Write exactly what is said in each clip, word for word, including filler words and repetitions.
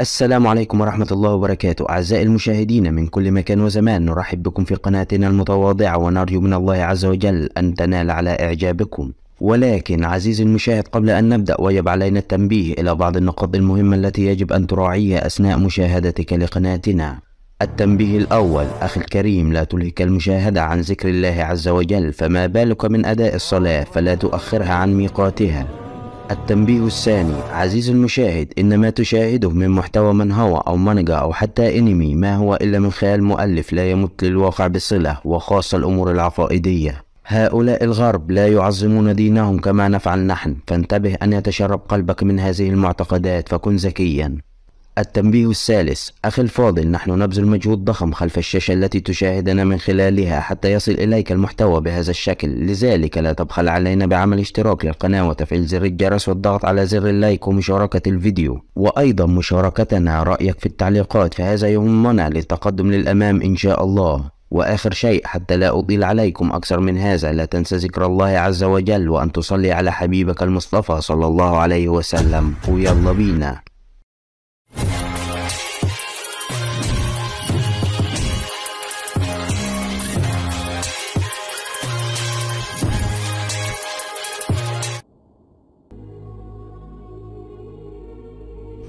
السلام عليكم ورحمة الله وبركاته أعزائي المشاهدين من كل مكان وزمان، نرحب بكم في قناتنا المتواضعة ونرجو من الله عز وجل أن تنال على إعجابكم. ولكن عزيزي المشاهد، قبل أن نبدأ ويجب علينا التنبيه إلى بعض النقاط المهمة التي يجب أن تراعيها أثناء مشاهدتك لقناتنا. التنبيه الأول: أخي الكريم، لا تلهك المشاهدة عن ذكر الله عز وجل، فما بالك من أداء الصلاة، فلا تؤخرها عن ميقاتها. التنبيه الثاني: عزيزي المشاهد، إن ما تشاهده من محتوى منهوى أو مانجا أو حتى أنمي ما هو إلا من خيال مؤلف لا يمت للواقع بصلة، وخاصة الأمور العقائدية. هؤلاء الغرب لا يعظمون دينهم كما نفعل نحن، فانتبه أن يتشرب قلبك من هذه المعتقدات، فكن ذكيا. التنبيه الثالث: أخي الفاضل، نحن نبذل مجهود ضخم خلف الشاشة التي تشاهدنا من خلالها حتى يصل إليك المحتوى بهذا الشكل، لذلك لا تبخل علينا بعمل اشتراك للقناة وتفعيل زر الجرس والضغط على زر اللايك ومشاركة الفيديو، وأيضا مشاركتنا رأيك في التعليقات، فهذا يهمنا للتقدم للأمام إن شاء الله. وآخر شيء، حتى لا أطيل عليكم أكثر من هذا، لا تنسى ذكر الله عز وجل وأن تصلي على حبيبك المصطفى صلى الله عليه وسلم. ويلا بينا.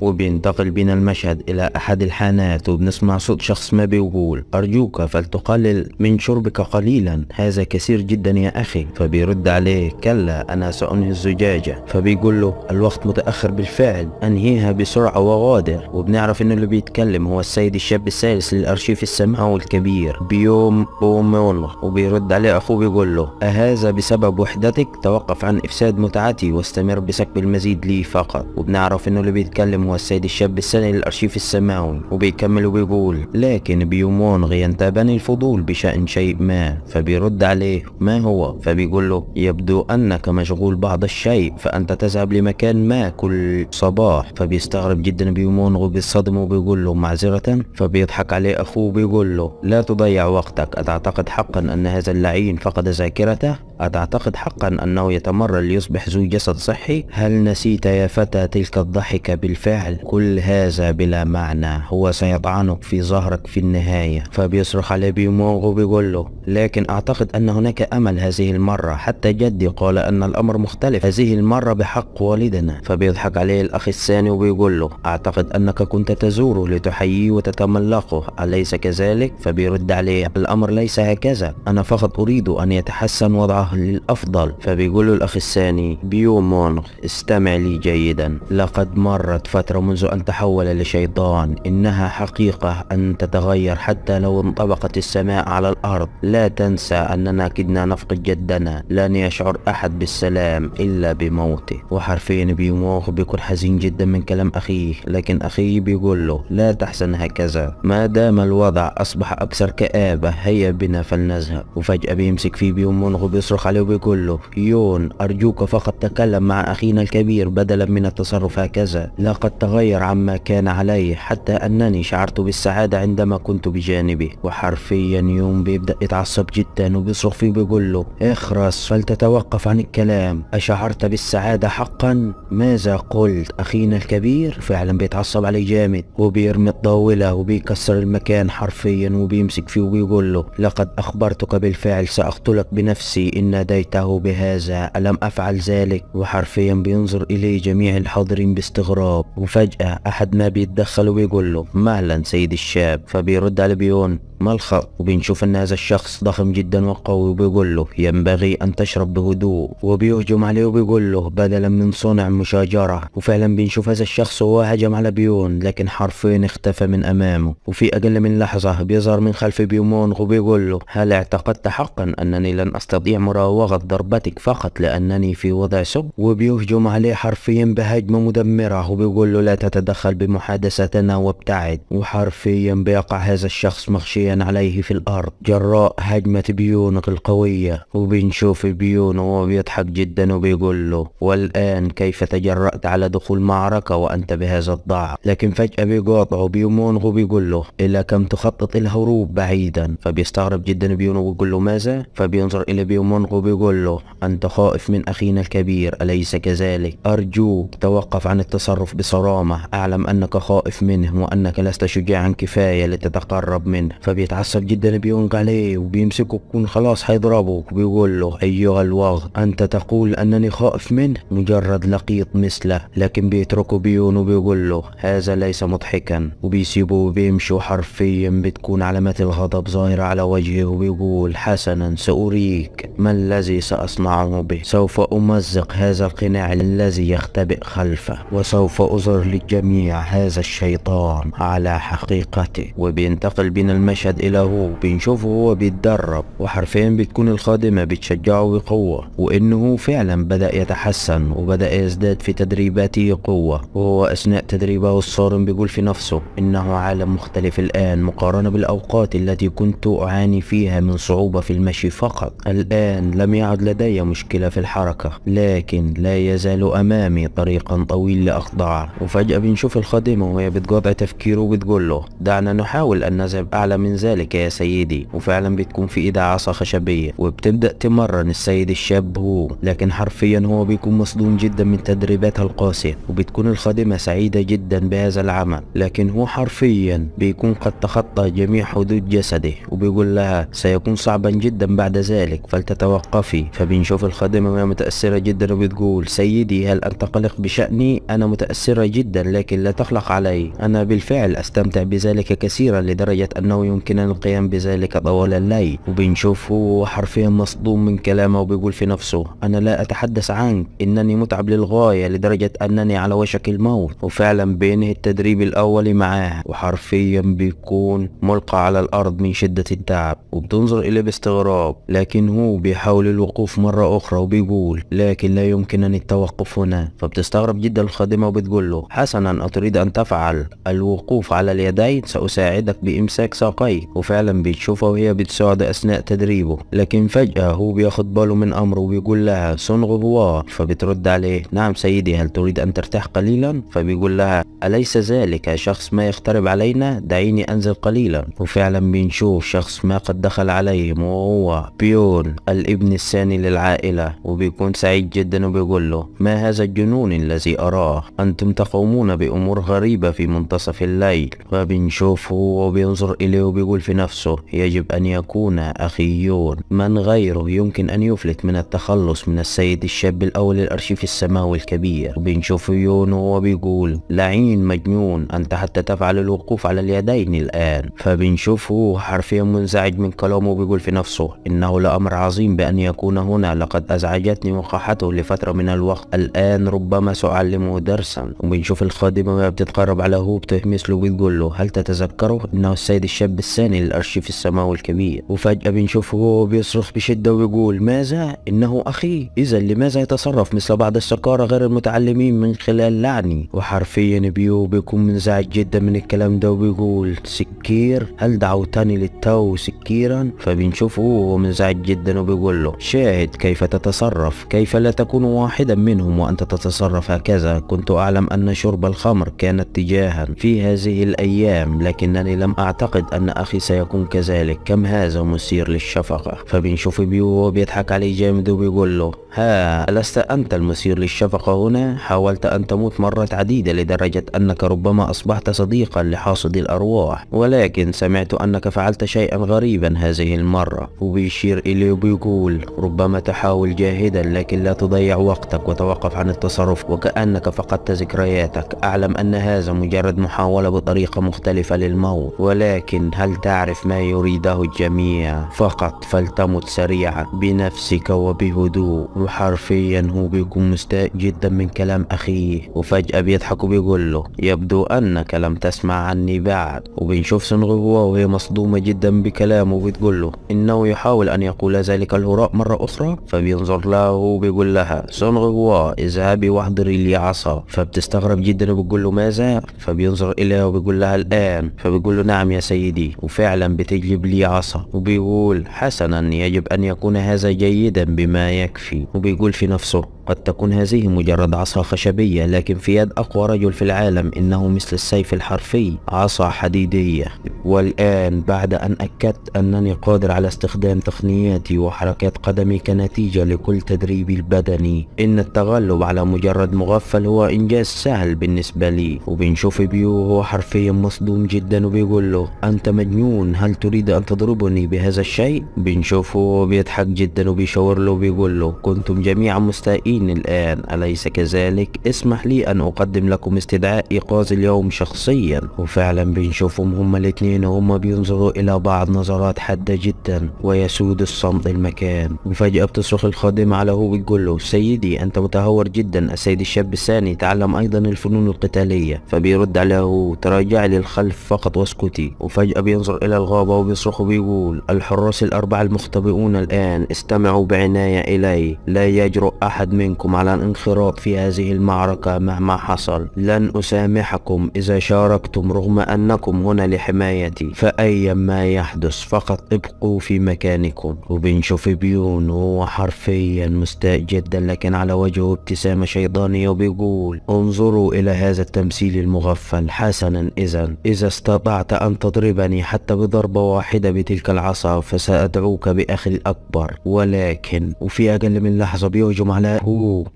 وبينتقل بنا المشهد إلى أحد الحانات، وبنسمع صوت شخص ما بيقول: أرجوك فلتقلل من شربك قليلا، هذا كثير جدا يا أخي. فبيرد عليه: كلا، أنا سأنهي الزجاجة. فبيقول له: الوقت متأخر بالفعل، أنهيها بسرعة وغادر. وبنعرف إن اللي بيتكلم هو السيد الشاب الثالث للأرشيف السماوي الكبير، بيوم بوم والله. وبيرد عليه أخوه بيقول له: أهذا بسبب وحدتك؟ توقف عن إفساد متعتي واستمر بسكب المزيد لي فقط. وبنعرف إنه اللي بيتكلم هو السيد الشاب السني للأرشيف السماوي، وبيكمل وبيقول: لكن بيوم وانغ ينتابني الفضول بشأن شيء ما. فبيرد عليه: ما هو؟ فبيقول له: يبدو أنك مشغول بعض الشيء، فأنت تذهب لمكان ما كل صباح. فبيستغرب جدا بيوم وانغ وبيتصدم وبيقول له: معذرة؟ فبيضحك عليه أخوه بيقول له: لا تضيع وقتك، أتعتقد حقا أن هذا اللعين فقد ذاكرته؟ أتعتقد حقا أنه يتمرن ليصبح ذو جسد صحي؟ هل نسيت يا فتى تلك الضحكة بالفعل؟ كل هذا بلا معنى، هو سيطعنك في ظهرك في النهاية. فبيصرخ عليه بيوم وانغ وبيقول له: لكن أعتقد أن هناك أمل هذه المرة، حتى جدي قال أن الأمر مختلف هذه المرة بحق والدنا. فبيضحك عليه الأخ الثاني وبيقول له: أعتقد أنك كنت تزوره لتحييه وتتملقه، أليس كذلك؟ فبيرد عليه: الأمر ليس هكذا، أنا فقط أريد أن يتحسن وضعه للأفضل. فبيقول له الأخ الثاني: بيوم وانغ، استمع لي جيدا، لقد مرت فترة منذ أن تحول لشيطان، إنها حقيقة أن تتغير حتى لو انطبقت السماء على الأرض. لا تنسى أننا كدنا نفقد جدنا، لن يشعر أحد بالسلام إلا بموته. وحرفيا بيوم وانغ بيكون حزين جدا من كلام أخيه، لكن أخيه بيقول له: لا تحزن هكذا، ما دام الوضع أصبح أكثر كآبة، هيا بنا فلنذهب. وفجأة بيمسك فيه بيوم وانغ وبيصرخ عليه وبيقول له: يون، أرجوك فقط تكلم مع أخينا الكبير بدلا من التصرف هكذا، لقد تغير عما كان عليه، حتى أنني شعرت بالسعادة عندما كنت بجانبه. وحرفيا يوم بيبدأ يتعصب جدا وبيصرخ فيه بيقول له: اخرس فلتتوقف عن الكلام، أشعرت بالسعادة حقا؟ ماذا قلت؟ أخينا الكبير؟ فعلا بيتعصب عليه جامد، وبيرمي الطاولة وبيكسر المكان حرفيا، وبيمسك فيه وبيقول له: لقد أخبرتك بالفعل، سأقتلك بنفسي إن ناديته بهذا، ألم أفعل ذلك؟ وحرفيا بينظر إليه جميع الحاضرين باستغراب. وفجأة أحد ما بيتدخل ويقول له: مهلا سيد الشاب. فبيرد على بيون: ما الخط؟ وبنشوف ان هذا الشخص ضخم جدا وقوي، وبيقول له: ينبغي ان تشرب بهدوء. وبيهجم عليه وبيقول له: بدلا من صنع مشاجرة. وفعلا بنشوف هذا الشخص وهو هجم على بيون، لكن حرفيا اختفى من امامه. وفي اقل من لحظة بيظهر من خلف بيوم وانغ وبيقول له: هل اعتقدت حقا انني لن استطيع مراوغة ضربتك فقط لانني في وضع سب؟ وبيهجم عليه حرفيا بهجمة مدمرة، وبيقول له: لا تتدخل بمحادثتنا وابتعد. وحرفيا بيقع هذا الشخص مغشيا حاليا عليه في الارض جراء هجمة بيونه القوية. وبنشوف بيونه وهو بيضحك جدا وبيقول له: والان كيف تجرأت على دخول معركة وانت بهذا الضعف؟ لكن فجأة بيقاطعه بيومونغ وبيقول له: الى كم تخطط الهروب بعيدا؟ فبيستغرب جدا بيونه وبيقول له: ماذا؟ فبينظر الى بيومونغ وبيقول له: انت خائف من اخينا الكبير اليس كذلك؟ ارجوك توقف عن التصرف بصرامة، اعلم انك خائف منه وانك لست شجاعا كفاية لتتقرب منه. فبيتعصب جدا بيونغ عليه وبيمسكه يكون خلاص هيضربه وبيقول له: ايها الوغ، انت تقول انني خائف منه؟ مجرد لقيط مثله. لكن بيتركه بيون وبيقول له: هذا ليس مضحكا، وبيسيبه وبيمشي. حرفيا بتكون علامات الغضب ظاهرة على وجهه وبيقول: حسنا، سأريك ما الذي سأصنعه به، سوف امزق هذا القناع الذي يختبئ خلفه، وسوف اظهر للجميع هذا الشيطان على حقيقته. وبينتقل بين المشهد الى هو بنشوفه هو بيتدرب، وحرفيا بتكون الخادمة بتشجعه بقوة، وانه فعلا بدأ يتحسن وبدأ يزداد في تدريباته قوة. وهو اثناء تدريبه الصارم بيقول في نفسه: انه عالم مختلف الان مقارنة بالاوقات التي كنت اعاني فيها من صعوبة في المشي فقط. الان لم يعد لدي مشكلة في الحركة، لكن لا يزال امامي طريقا طويل لاخضعه. وفجأة بنشوف الخادمة وهي بتقاطع تفكيره وبتقول له: دعنا نحاول ان نذهب اعلى من ذلك يا سيدي. وفعلا بتكون في ايدها عصا خشبية وبتبدأ تمرن السيد الشاب هو. لكن حرفيا هو بيكون مصدوم جدا من تدريباتها القاسية، وبتكون الخادمة سعيدة جدا بهذا العمل. لكن هو حرفيا بيكون قد تخطى جميع حدود جسده وبيقول لها: سيكون صعبا جدا بعد ذلك فلتتوقفي. فبنشوف الخادمة وهي متأثرة جدا وبتقول: سيدي، هل أنت قلق بشأني؟ أنا متأثرة جدا لكن لا تقلق علي، أنا بالفعل أستمتع بذلك كثيرا لدرجة أنه يمكنني القيام بذلك طوال الليل. وبنشوفه حرفيا مصدوم من كلامه وبيقول في نفسه: أنا لا أتحدث عنك، إنني متعب للغاية لدرجة أنني على وشك الموت. وفعلا بينهي التدريب الأولي معاه، وحرفيا بيكون ملقى على الأرض من شدة التعب، وبتنظر إليه باستغراب. لكن هو بيحاول الوقوف مرة أخرى وبيقول: لكن لا يمكنني التوقف هنا. فبتستغرب جدا الخادمة وبتقول له: حسنا، أتريد أن تفعل الوقوف على اليدين؟ سأساعدك بإمساك ساقيك. وفعلا بتشوفها وهي بتساعد أثناء تدريبه. لكن فجأة هو بياخد باله من أمره وبيقول لها: سنغوا. فبترد عليه: نعم سيدي، هل تريد أن ترتاح قليلا؟ فبيقول لها: أليس ذلك شخص ما يقترب علينا؟ دعيني أنزل قليلا. وفعلا بنشوف شخص ما قد دخل عليهم وهو بيون الابن الثاني للعائلة، وبيكون سعيد جدا وبيقول له: ما هذا الجنون الذي أراه؟ أنتم تقومون بأمور غريبة في منتصف الليل. فبنشوفه وبينظر إليه وبيقول في نفسه: يجب أن يكون أخي يون، من غيره يمكن أن يفلت من التخلص من السيد الشاب الأول الأرشيف السماوي الكبير. وبنشوف يون وهو بيقول: لعين مجنون، أنت حتى تفعل الوقوف على اليدين الآن. فبنشوفه حرفيا منزعج من كلامه وبيقول في نفسه: إنه لأمر عظيم بأن يكون هنا، لقد أزعجتني وقاحته لفترة من الوقت، الآن ربما سأعلمه درسا. وبنشوف الخادمة وهي بتتقرب على هو بتهمس له وبتقول له: هل تتذكره؟ إنه السيد الشاب الثاني للأرشيف السماوي الكبير. وفجأة بنشوفه وهو بيصرخ بشدة وبيقول: ماذا؟ إنه أخي، إذا لماذا يتصرف مثل بعض السكارى غير المتعلمين من خلال لعني؟ وحرفيا بيو بيكون منزعج جدا من الكلام ده وبيقول: سكير، هل دعوتني للتو سكيرا؟ فبنشوفه وهو منزعج جدا وبيقول له: شاهد كيف تتصرف، كيف لا تكون واحدا منهم وأنت تتصرف هكذا؟ كنت أعلم أن شرب الخمر كان اتجاها في هذه الأيام، لكنني لم أعتقد أن أخي سيكون كذلك، كم هذا مثير للشفقة. فبنشوف بيو وهو بيضحك عليه جامد وبيقول له: ها، ألست أنت المثير للشفقة هنا؟ حاولت أن تموت مرات عديدة لدرجة أنك ربما أصبحت صديقا لحاصد الأرواح، ولكن سمعت أنك فعلت شيئا غريبا هذه المرة. وبيشير إليه وبيقول: ربما تحاول جاهدا، لكن لا تضيع وقتك وتوقف عن التصرف وكأنك فقدت ذكرياتك، أعلم أن هذا مجرد محاولة بطريقة مختلفة للموت، ولكن هل تعرف ما يريده الجميع؟ فقط فلتمت سريعا بنفسك وبهدوء. وحرفيا هو بيكون مستاء جدا من كلام أخيه. وفجأة بيضحك وبيقول له: يبدو أنك لم تسمع عني بعد. وبنشوف سنغوا وهي مصدومة جدا بكلامه وبتقول له: إنه يحاول أن يقول ذلك الهراء مرة أخرى. فبينظر له وبيقول لها: سنغوا، اذهبي واحضري لي عصا. فبتستغرب جدا وبتقول له: ماذا؟ فبينظر إليها وبيقول لها: الآن. فبيقول له: نعم يا سيدي، وفعلا بتجلب لي عصا، وبيقول حسنا يجب أن يكون هذا جيدا بما يكفي. وبيقول في نفسه قد تكون هذه مجرد عصا خشبية، لكن في يد أقوى رجل في العالم إنه مثل السيف الحرفي، عصا حديدية. والآن بعد أن أكدت أنني قادر على استخدام تقنياتي وحركات قدمي كنتيجة لكل تدريبي البدني، إن التغلب على مجرد مغفل هو إنجاز سهل بالنسبة لي. وبنشوف بيو وهو حرفيا مصدوم جدا وبيقول له أنت مجنون، هل تريد أن تضربني بهذا الشيء؟ بنشوفه بيضحك جدا وبيشاور له وبيقول له كنتم جميعا مستائين الآن أليس كذلك؟ اسمح لي أن أقدم لكم استدعاء إيقاظ اليوم شخصيا. وفعلا بنشوفهم هما الاثنين وهما بينظروا إلى بعض نظرات حادة جدا، ويسود الصمت المكان. وفجأة بتصرخ الخادمة على هو بتقول له سيدي أنت متهور جدا، السيد الشاب الثاني تعلم أيضا الفنون القتالية. فبيرد على هو تراجعي للخلف فقط واسكتي. وفجأة بينظر إلى الغابة وبيصرخ وبيقول الحراس الأربعة المختبئون الآن استمعوا بعناية إلي، لا يجرؤ أحد من منكم على الانخراط في هذه المعركة مهما حصل. لن أسامحكم إذا شاركتم رغم أنكم هنا لحمايتي، فأيا ما يحدث فقط ابقوا في مكانكم. وبنشوف بيون وهو حرفيا مستاء جدا لكن على وجهه ابتسامة شيطانية وبيقول انظروا إلى هذا التمثيل المغفل. حسنا إذا إذا استطعت أن تضربني حتى بضربة واحدة بتلك العصا فسأدعوك بأخي الأكبر، ولكن وفي أقل من لحظة بيهجم على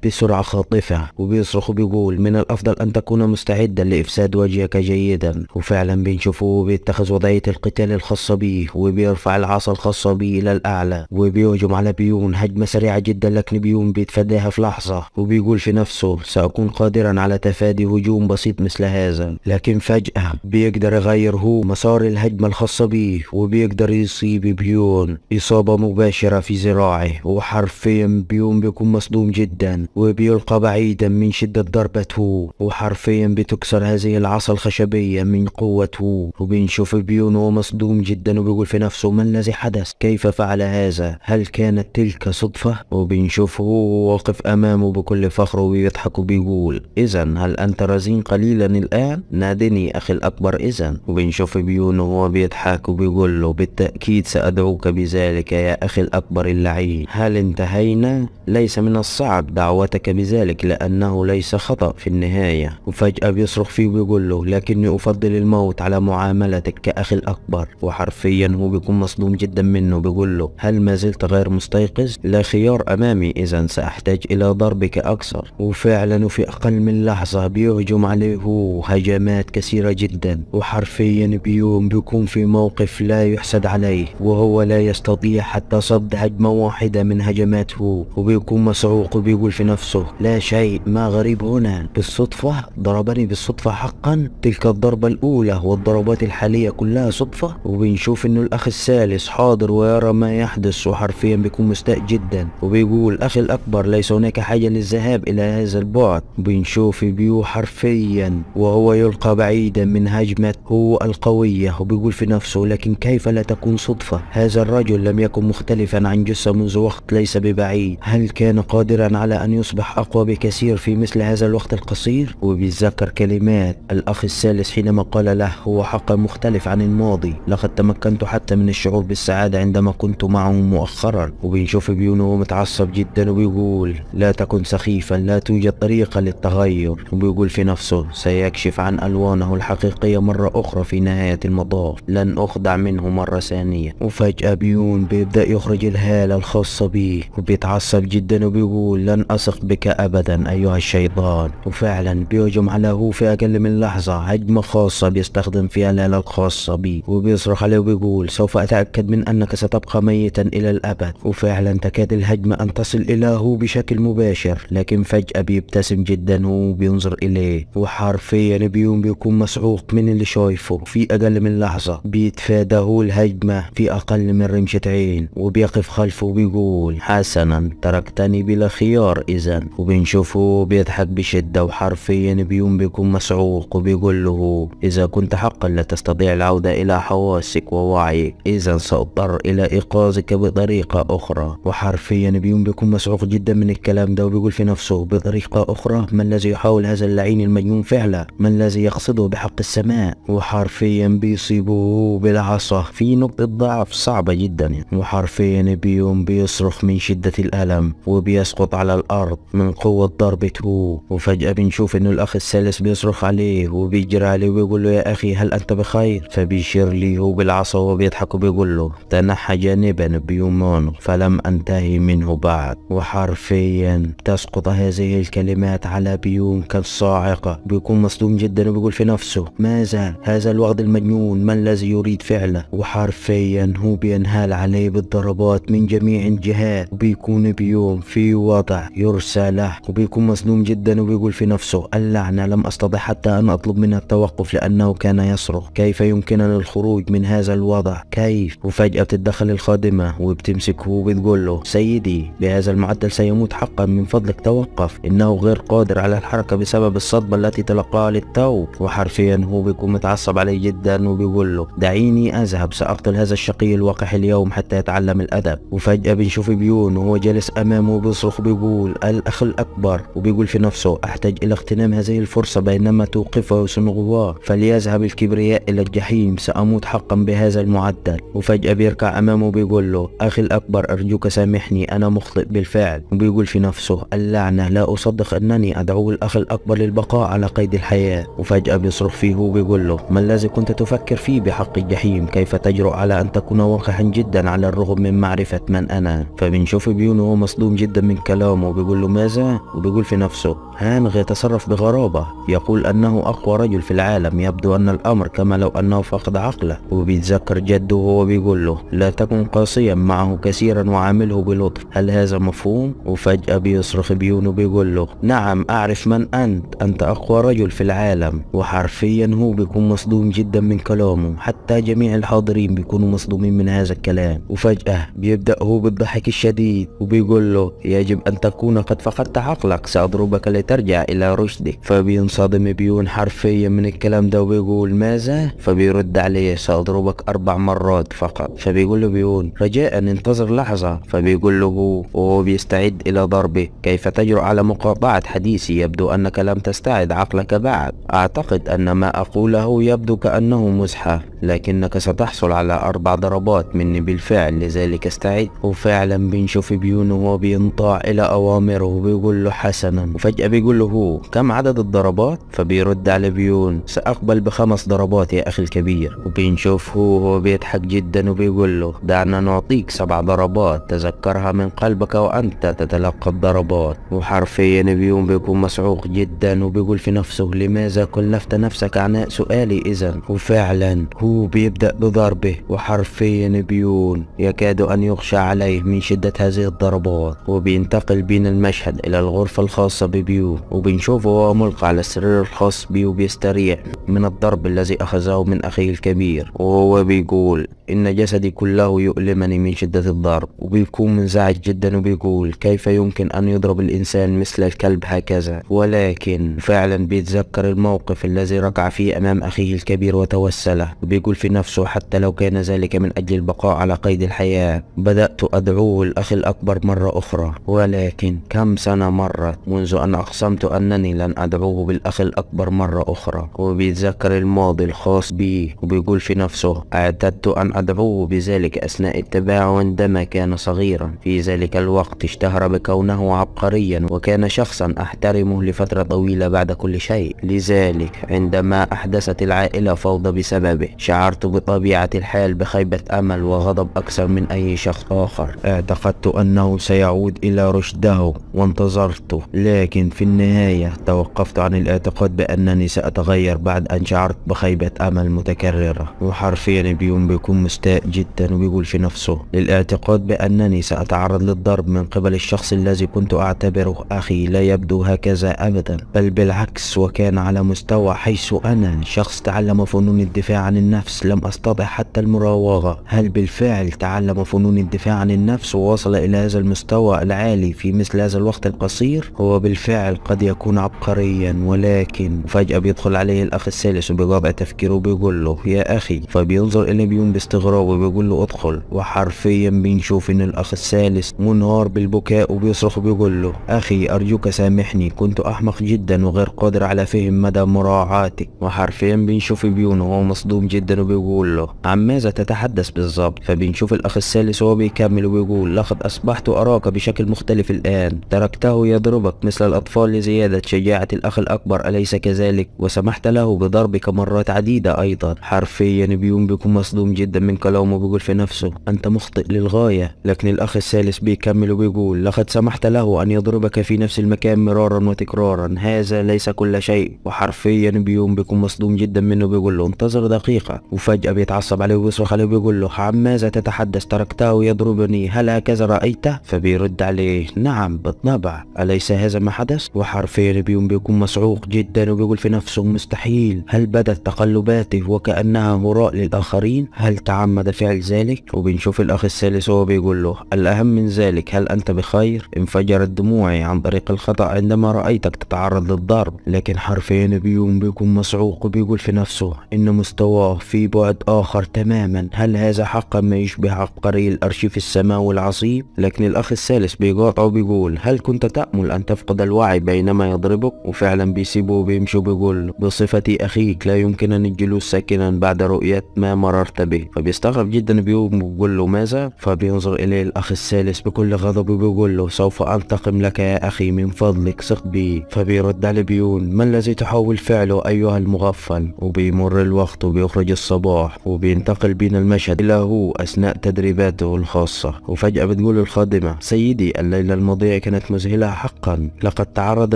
بسرعة خاطفة وبيصرخ وبيقول من الأفضل أن تكون مستعدا لإفساد وجهك جيدا. وفعلا بنشوفه بيتخذ وضعية القتال الخاصة به وبيرفع العصا الخاصة به إلى الأعلى وبيهجم على بيون هجمة سريعة جدا، لكن بيون بيتفاداها في لحظة وبيقول في نفسه سأكون قادرا على تفادي هجوم بسيط مثل هذا. لكن فجأة بيقدر يغير هو مسار الهجمة الخاصة به وبيقدر يصيب بيون إصابة مباشرة في ذراعه، وحرفيا بيون بيكون مصدوم جدا وبيلقى بعيدا من شدة ضربته، وحرفيا بتكسر هذه العصا الخشبية من قوته. وبنشوف بيون وهو مصدوم جدا وبيقول في نفسه ما الذي حدث؟ كيف فعل هذا؟ هل كانت تلك صدفة؟ وبنشوفه واقف أمامه بكل فخر وبيضحك وبيقول إذا هل أنت رزين قليلا الآن؟ نادني أخي الأكبر إذا. وبنشوف بيون وهو بيضحك وبيقول له بالتأكيد سأدعوك بذلك يا أخي الأكبر اللعين. هل انتهينا؟ ليس من الصعب دعوتك بذلك لأنه ليس خطأ في النهاية. وفجأة بيصرخ فيه وبيقول له لكني أفضل الموت على معاملتك كأخي الأكبر. وحرفيا هو بيكون مصدوم جدا منه بيقول له هل ما زلت غير مستيقظ؟ لا خيار أمامي إذا سأحتاج إلى ضربك أكثر. وفعلا وفي أقل من لحظة بيهجم عليه هجمات كثيرة جدا، وحرفيا بيوم بيكون في موقف لا يحسد عليه وهو لا يستطيع حتى صد هجمة واحدة من هجماته وبيكون مسعوق وبيكون يقول في نفسه لا شيء ما غريب هنا، بالصدفة ضربني بالصدفة حقا، تلك الضربة الأولى والضربات الحالية كلها صدفة. وبنشوف انه الأخ الثالث حاضر ويرى ما يحدث وحرفيا بيكون مستاء جدا وبيقول أخي الأكبر ليس هناك حاجة للذهاب إلى هذا البعد. بنشوف بيو حرفيا وهو يلقى بعيدا من هجمة هو القوية وبيقول في نفسه لكن كيف لا تكون صدفة؟ هذا الرجل لم يكن مختلفا عن جثة منذ وقت ليس ببعيد، هل كان قادرا على أن يصبح أقوى بكثير في مثل هذا الوقت القصير؟ وبيتذكر كلمات الأخ الثالث حينما قال له هو حقا مختلف عن الماضي، لقد تمكنت حتى من الشعور بالسعادة عندما كنت معه مؤخرا. وبنشوف بيون وهو متعصب جدا وبيقول لا تكن سخيفا، لا توجد طريقة للتغير. وبيقول في نفسه سيكشف عن ألوانه الحقيقية مرة أخرى في نهاية المطاف، لن أخدع منه مرة ثانية. وفجأة بيون بيبدأ يخرج الهالة الخاصة به وبيتعصب جدا وبيقول لن أثق بك أبدا أيها الشيطان. وفعلا بيهجم على هو في أقل من لحظة هجمة خاصة بيستخدم فيها الآلة الخاصة بي وبيصرخ عليه وبيقول سوف أتأكد من أنك ستبقى ميتا إلى الأبد. وفعلا تكاد الهجمة أن تصل إلى هو بشكل مباشر، لكن فجأة بيبتسم جدا وبينظر إليه وحرفيا بيوم بيكون مسعوق من اللي شايفه. في أقل من لحظة بيتفادى هو الهجمة في أقل من رمشة عين وبيقف خلفه وبيقول حسنا تركتني بلا خير الخيار اذا. وبنشوفه بيضحك بشدة وحرفيا بيوم بيكون مسعوق وبيقول له اذا كنت حقا لا تستطيع العودة الى حواسك ووعيك اذا ساضطر الى ايقاظك بطريقة اخرى. وحرفيا بيوم بيكون مسعوق جدا من الكلام ده وبيقول في نفسه بطريقة اخرى، ما الذي يحاول هذا اللعين المجنون فعله؟ ما الذي يقصده بحق السماء؟ وحرفيا بيصيبه بالعصا في نقطة ضعف صعبة جدا. وحرفيا بيوم بيصرخ من شدة الالم وبيسقط على الارض من قوة ضربته. وفجأة بنشوف انه الاخ الثالث بيصرخ عليه وبيجري عليه وبيقول له يا اخي هل انت بخير؟ فبيشير ليه بالعصا وبيضحك وبيقول له تنحى جانبا بيومون فلم انتهي منه بعد. وحرفيا تسقط هذه الكلمات على بيوم كالصاعقة، بيكون مصدوم جدا وبيقول في نفسه ماذا هذا الوغد المجنون؟ ما الذي يريد فعله؟ وحرفيا هو بينهال عليه بالضربات من جميع الجهات وبيكون بيوم في وضع يرسى له وبيكون مصدوم جدا وبيقول في نفسه اللعنة، لم استطع حتى ان اطلب منه التوقف لانه كان يصرخ، كيف يمكننا الخروج من هذا الوضع؟ كيف؟ وفجأة بتتدخل الخادمة وبتمسكه وبتقول له سيدي بهذا المعدل سيموت حقا، من فضلك توقف، انه غير قادر على الحركة بسبب الصدمة التي تلقاها للتو. وحرفيا هو بيكون متعصب عليه جدا وبيقول له دعيني اذهب، ساقتل هذا الشقي الوقح اليوم حتى يتعلم الادب. وفجأة بنشوف بيون وهو جالس امامه وبيصرخ وبيقول الاخ الاكبر، وبيقول في نفسه احتاج الى اغتنام هذه الفرصة بينما توقفه سنغواه، فليذهب الكبرياء الى الجحيم، ساموت حقا بهذا المعدل. وفجأة بيركع امامه وبيقول له اخي الاكبر ارجوك سامحني انا مخطئ بالفعل. وبيقول في نفسه اللعنة، لا اصدق انني ادعو الاخ الاكبر للبقاء على قيد الحياة. وفجأة بيصرخ فيه وبيقول له ما الذي كنت تفكر فيه بحق الجحيم؟ كيف تجرؤ على ان تكون وقحا جدا على الرغم من معرفة من انا؟ فبنشوف بيون وهو مصدوم جدا من كلامه وبيقول له ماذا؟ وبيقول في نفسه هانغ يتصرف بغرابة، يقول انه اقوى رجل في العالم، يبدو ان الامر كما لو انه فقد عقله. وبيتذكر جده وهو بيقول له لا تكن قاسيا معه كثيرا وعامله بلطف، هل هذا مفهوم؟ وفجأة بيصرخ بيون وبيقول له نعم اعرف من انت، انت اقوى رجل في العالم. وحرفيا هو بيكون مصدوم جدا من كلامه، حتى جميع الحاضرين بيكونوا مصدومين من هذا الكلام. وفجأة بيبدأ هو بالضحك الشديد وبيقول له يجب ان تكون قد فقدت عقلك، سأضربك لترجع الى رشدك. فبينصدم بيون حرفيا من الكلام ده وبيقول ماذا؟ فبيرد عليه سأضربك اربع مرات فقط. فبيقول له بيون رجاء انتظر لحظة، فبيقول له هو وهو بيستعد الى ضربه كيف تجرؤ على مقاطعة حديثي، يبدو انك لم تستعد عقلك بعد، اعتقد ان ما اقوله يبدو كأنه مزحة، لكنك ستحصل على اربع ضربات مني بالفعل لذلك استعد. وفعلا بنشوف بيون وهو بينطاع الى اوامره وبيقول له حسنا. وفجأة بيقول له هو كم عدد الضربات؟ فبيرد على بيون سأقبل بخمس ضربات يا اخي الكبير. وبنشوفه وهو بيضحك جدا وبيقول له دعنا نعطيك سبع ضربات، تذكرها من قلبك وانت تتلقى الضربات. وحرفيا بيون بيكون مسعوق جدا وبيقول في نفسه لماذا كلفت نفسك عناء سؤالي اذا؟ وفعلا هو بيبدأ بضربه وحرفيا بيون يكاد ان يغشى عليه من شدة هذه الضربات. وبينتقل بين المشهد الى الغرفة الخاصة ببيو وبنشوفه وهو ملقى على السرير الخاص بيه وبيستريح من الضرب الذي اخذه من اخيه الكبير، وهو بيقول ان جسدي كله يؤلمني من شدة الضرب. وبيكون منزعج جدا وبيقول كيف يمكن ان يضرب الانسان مثل الكلب هكذا؟ ولكن فعلا بيتذكر الموقف الذي ركع فيه امام اخيه الكبير وتوسله وبيقول في نفسه حتى لو كان ذلك من اجل البقاء على قيد الحياة بدأت ادعوه الاخ الاكبر مرة اخرى، ولكن كم سنة مرت منذ ان اقسمت انني لن ادعوه بالاخ الاكبر مرة اخرى. وبيتذكر الماضي الخاص بيه وبيقول في نفسه اعتدت ان أدعوه بذلك أثناء اتباعه عندما كان صغيرا، في ذلك الوقت اشتهر بكونه عبقريا وكان شخصا أحترمه لفترة طويلة بعد كل شيء، لذلك عندما أحدثت العائلة فوضى بسببه شعرت بطبيعة الحال بخيبة أمل وغضب أكثر من أي شخص آخر، اعتقدت أنه سيعود إلى رشده وانتظرته، لكن في النهاية توقفت عن الاعتقاد بأنني سأتغير بعد أن شعرت بخيبة أمل متكررة. وحرفيا بيوم بيكون مستاء جدا وبيقول في نفسه للاعتقاد بأنني سأتعرض للضرب من قبل الشخص الذي كنت أعتبره أخي لا يبدو هكذا أبدا، بل بالعكس، وكان على مستوى حيث أنا شخص تعلم فنون الدفاع عن النفس لم أستطع حتى المراوغة. هل بالفعل تعلم فنون الدفاع عن النفس ووصل إلى هذا المستوى العالي في مثل هذا الوقت القصير؟ هو بالفعل قد يكون عبقريا، ولكن فجأة بيدخل عليه الأخ الثالث وبيقاطع تفكيره وبيقول له يا أخي، فبينظر إلى بيوم باستغراب وبيقول له ادخل، وحرفيا بنشوف إن الأخ الثالث منهار بالبكاء وبيصرخ وبيقول له أخي أرجوك سامحني، كنت أحمق جدا وغير قادر على فهم مدى مراعاتك. وحرفيا بنشوف بيون وهو مصدوم جدا وبيقول له عن ماذا تتحدث بالظبط؟ فبنشوف الأخ الثالث وهو بيكمل وبيقول لقد أصبحت أراك بشكل مختلف الآن، تركته يضربك مثل الأطفال لزيادة شجاعة الأخ الأكبر أليس كذلك؟ وسمحت له بضربك مرات عديدة أيضا. حرفيا بيون بيكون مصدوم جدا من كلامه وبيقول في نفسه أنت مخطئ للغاية، لكن الأخ الثالث بيكمل وبيقول لقد سمحت له أن يضربك في نفس المكان مرارا وتكرارا، هذا ليس كل شيء. وحرفيا بيوم بيكون مصدوم جدا منه بيقول له انتظر دقيقة، وفجأة بيتعصب عليه وبيصرخ عليه وبيقول له عن ماذا تتحدث؟ تركته يضربني، هل هكذا رأيته؟ فبيرد عليه نعم بالطبع، أليس هذا ما حدث؟ وحرفيا بيوم بيكون مصعوق جدا وبيقول في نفسه مستحيل، هل بدت تقلباته وكأنها هراء للآخرين؟ هل تعمد فعل ذلك؟ وبنشوف الأخ الثالث وهو بيقول له الأهم من ذلك هل أنت بخير؟ انفجرت دموعي عن طريق الخطأ عندما رأيتك تتعرض للضرب. لكن حرفيا بيوم بيكون مصعوق وبيقول في نفسه إن مستواه في بعد آخر تماما، هل هذا حقا ما يشبه عبقري الأرشيف السماوي العظيم؟ لكن الأخ الثالث بيقاطعه وبيقول هل كنت تأمل أن تفقد الوعي بينما يضربك؟ وفعلا بيسيبه وبيمشي وبيقول له بصفتي أخيك لا يمكنني الجلوس ساكنا بعد رؤية ما مررت به. فبيستغرب جدا بيوم وبيقول له ماذا؟ فبينظر إليه الأخ الثالث بكل غضب وبيقول له سوف أنتقم لك يا أخي من فضلك ثق بي. فبيرد على بيون ما الذي تحاول فعله أيها المغفل؟ وبيمر الوقت وبيخرج الصباح وبينتقل بين المشهد إلى هو أثناء تدريباته الخاصة. وفجأة بتقول الخادمة سيدي الليلة الماضية كانت مذهلة حقا، لقد تعرض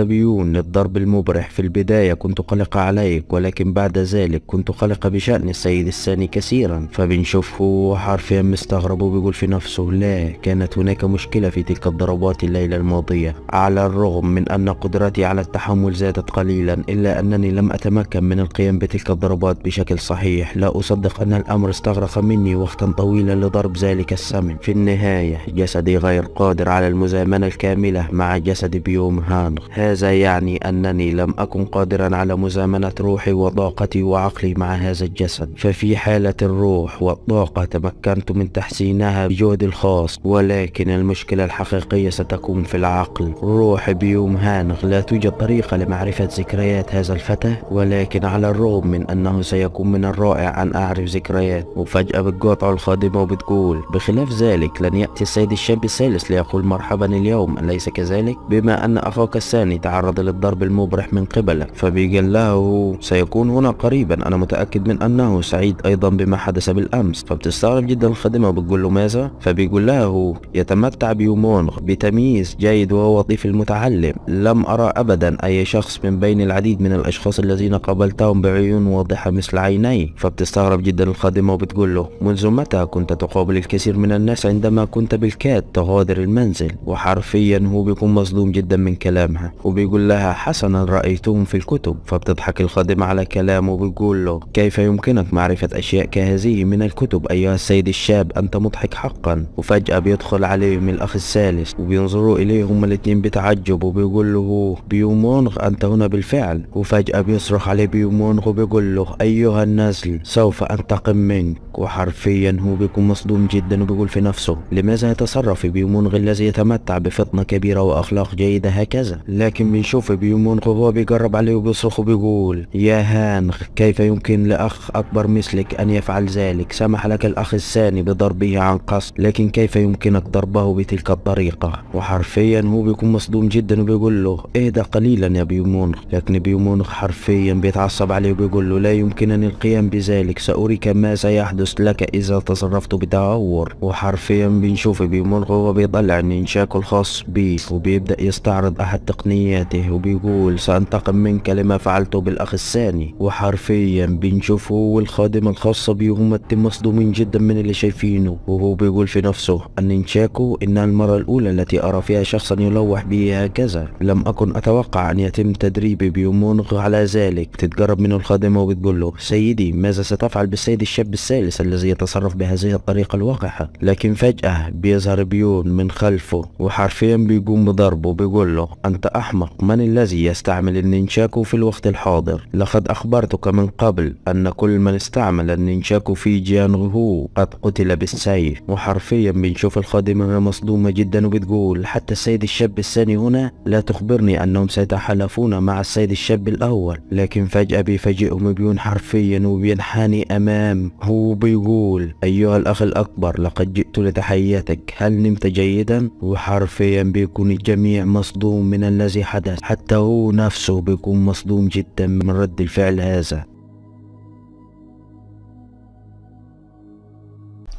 بيون للضرب المبرح. في البداية كنت قلق عليك، ولكن بعد ذلك كنت قلق بشأن السيد الثاني كثيرا. فبنشوفه حرفيا مستغرب وبيقول في نفسه لا، كانت هناك مشكلة في تلك الضربات الليلة الماضية. على الرغم من أن قدرتي على التحمل زادت قليلا، إلا أنني لم أتمكن من القيام بتلك الضربات بشكل صحيح. لا أصدق أن الأمر استغرق مني وقتا طويلا لضرب ذلك السم. في النهاية جسدي غير قادر على المزامنة الكاملة مع جسد بيوم هانغ، هذا يعني أنني لم أكن قادرا على مزامنة روحي وطاقتي وعقلي مع هذا الجسد. ففي حالة الروح والطاقة تمكنت من تحسينها بجهدي الخاص، ولكن المشكلة الحقيقية ستكون في العقل. روح بيوم هانغ لا توجد طريقة لمعرفة ذكريات هذا الفتى، ولكن على الرغم من أنه سيكون من الرائع أن أعرف ذكريات. وفجأة بتقاطع الخادمة وبتقول بخلاف ذلك لن يأتي السيد الشاب الثالث ليقول مرحبا اليوم أليس كذلك؟ بما أن أخاك الثاني تعرض للضرب المبرح من قبلك. فبيقول له سيكون هنا قريبا، أنا متأكد من أنه سعيد أيضا بما حدث بالأمس. فبتستغرب جدا الخادمة وبتقول له ماذا؟ فبيقول له يتمتع بيومون بتمييز جيد وهو طفل متعلم، لم أرى أبدا أي شخص من بين العديد من الأشخاص الذين قابلتهم بعيون واضحة مثل عيني. فبتستغرب جدا الخادمة وبتقول له منذ متى كنت تقابل الكثير من الناس عندما كنت بالكاد تغادر المنزل؟ وحرفيا هو بيكون مصدوم جدا من كلامها وبيقول لها حسنا رأيتهم في الكتب. فبتضحك الخادمة على كلامه وبتقول له كيف يمكنك معرفة أشياء كهذه من الكتب أيها السيد الشاب، أنت مضحك حقا. وفجأة بيدخل عليهم الأخ الثالث وبينظروا إليه هما الاتنين بتعجب وبيقول له بيومونغ أنت هنا بالفعل. وفجأة بيصرخ عليه بيومونغ وبيقول له أيها النازل سوف أنتقم منك. وحرفيا هو بيكون مصدوم جدا وبيقول في نفسه لماذا يتصرف بيومونغ الذي يتمتع بفطنة كبيرة وأخلاق جيدة هكذا؟ لكن بنشوف بيومونغ وهو بيجرب عليه وبيصرخ وبيقول يا هانغ كيف يمكن لأخ أكبر مثلك أن يفعل ذلك؟ سمح لك الأخ الثاني بضربه عن قصد، لكن كيف يمكنك ضربه بتلك الطريقة؟ وحرفيا هو بيكون مصدوم جدا وبيقول له اهدى قليلا يا بيومونغ. لكن بيومونغ حرفيا بيتعصب عليه وبيقول له لا يمكنني القيام بذلك، سأريك ما سيحدث لك إذا تصرفت بتهور. وحرفيا بنشوف بيومونغ وهو بيطلع نينشاكو الخاص بيه وبيبدأ يستعرض أحد تقنياته وبيقول سأنتقم منك لما فعلته بالأخ الثاني. وحرفيا بنشوفه والخادمة الخاصة بيه هما لكن مصدومين جدا من اللي شايفينه، وهو بيقول في نفسه أن إنشاكو إنها المرة الأولى التي أرى فيها شخصا يلوح بي هكذا، لم أكن أتوقع أن يتم تدريبي بيومونغ على ذلك. تتقرب منه الخادمة وبتقول له: سيدي، ماذا ستفعل بالسيد الشاب الثالث الذي يتصرف بهذه الطريقة الوقحة؟ لكن فجأة بيظهر بيون من خلفه وحرفيا بيقوم بضربه وبيقول له: أنت أحمق، من الذي يستعمل النينشاكو في الوقت الحاضر؟ لقد أخبرتك من قبل أن كل من استعمل النينشاكو في جيانغ هو قد قتل بالسيف. وحرفيا بنشوف الخادمة مصدومة جدا وبتقول: حتى السيد الشاب الثاني هنا؟ لا تخبرني أنهم سيتحالفون مع السيد الشاب الأول. لكن فجأة بيفاجئهم بيون حرفيا وبينحني أمام هو بيقول: أيها الأخ الأكبر، لقد جئت لتحياتك، هل نمت جيدا؟ وحرفيا بيكون الجميع مصدوم من الذي حدث، حتى هو نفسه بيكون مصدوم جدا من رد الفعل هذا.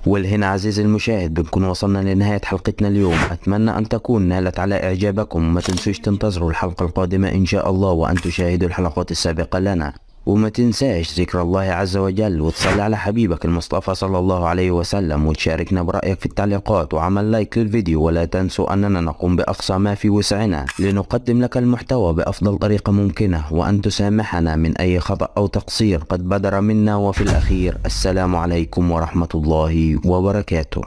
والهنا عزيزي المشاهد بنكون وصلنا لنهاية حلقتنا اليوم، أتمنى أن تكون نالت على إعجابكم، وما تنسوش تنتظروا الحلقة القادمة إن شاء الله وأن تشاهدوا الحلقات السابقة لنا، وما تنساش ذكر الله عز وجل وتصلي على حبيبك المصطفى صلى الله عليه وسلم، وتشاركنا برأيك في التعليقات وعمل لايك للفيديو، ولا تنسوا أننا نقوم بأقصى ما في وسعنا لنقدم لك المحتوى بأفضل طريقة ممكنة، وأن تسامحنا من أي خطأ أو تقصير قد بدر منا. وفي الأخير السلام عليكم ورحمة الله وبركاته.